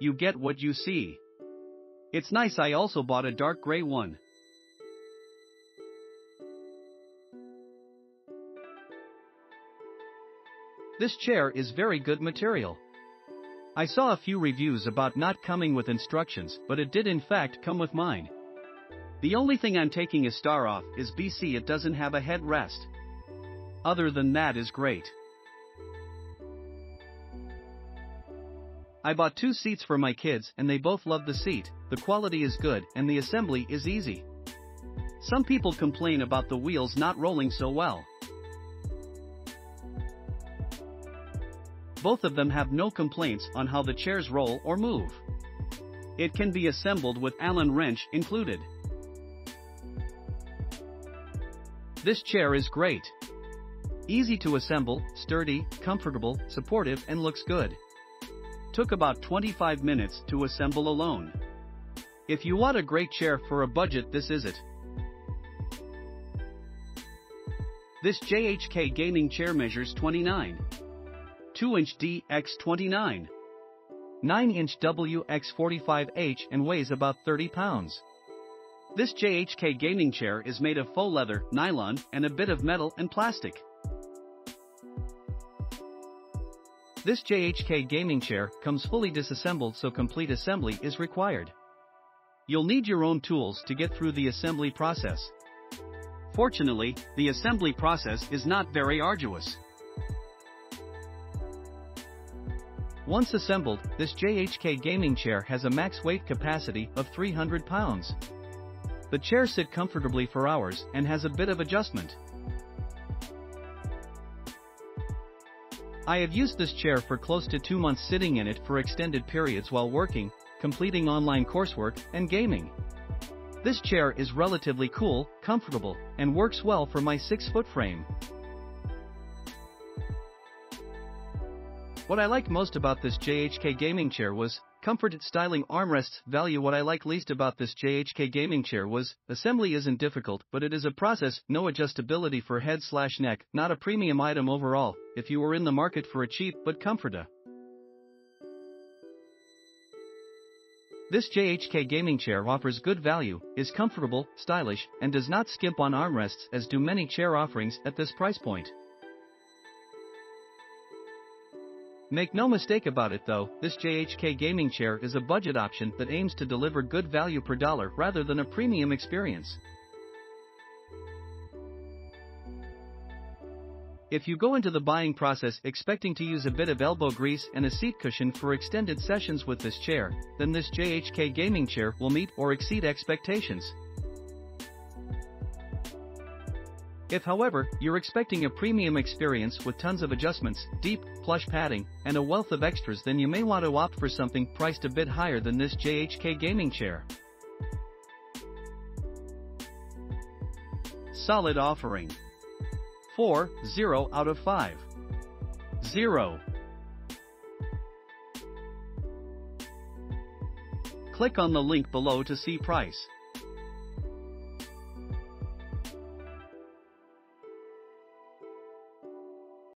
you get what you see. It's nice. I also bought a dark gray one. This chair is very good material. I saw a few reviews about not coming with instructions, but it did in fact come with mine. The only thing I'm taking a star off is BC, it doesn't have a headrest. Other than that is great. I bought two seats for my kids and they both love the seat, the quality is good and the assembly is easy. Some people complain about the wheels not rolling so well. Both of them have no complaints on how the chairs roll or move. It can be assembled with Allen wrench included. This chair is great. Easy to assemble, sturdy, comfortable, supportive and looks good. Took about 25 minutes to assemble alone. If you want a great chair for a budget, this is it. This JHK Gaming Chair measures 29.2 inch DX29, 9 inch WX45H and weighs about 30 pounds. This JHK Gaming Chair is made of faux leather, nylon, and a bit of metal and plastic. This JHK Gaming Chair comes fully disassembled, so complete assembly is required. You'll need your own tools to get through the assembly process. Fortunately, the assembly process is not very arduous. Once assembled, this JHK Gaming Chair has a max weight capacity of 300 pounds. The chair sits comfortably for hours and has a bit of adjustment. I have used this chair for close to 2 months, sitting in it for extended periods while working, completing online coursework, and gaming. This chair is relatively cool, comfortable, and works well for my 6-foot frame. What I liked most about this JHK Gaming Chair was comfort, styling, armrests, value. What I like least about this JHK Gaming Chair was assembly isn't difficult, but it is a process, no adjustability for head/neck, not a premium item overall, if you were in the market for a cheap but comfortable. This JHK Gaming Chair offers good value, is comfortable, stylish, and does not skimp on armrests as do many chair offerings at this price point. Make no mistake about it though, this JHK Gaming Chair is a budget option that aims to deliver good value per dollar rather than a premium experience. If you go into the buying process expecting to use a bit of elbow grease and a seat cushion for extended sessions with this chair, then this JHK Gaming Chair will meet or exceed expectations. If, however, you're expecting a premium experience with tons of adjustments, deep, plush padding, and a wealth of extras, then you may want to opt for something priced a bit higher than this JHK Gaming Chair. Solid offering. 4.0 out of 5.0. Click on the link below to see price.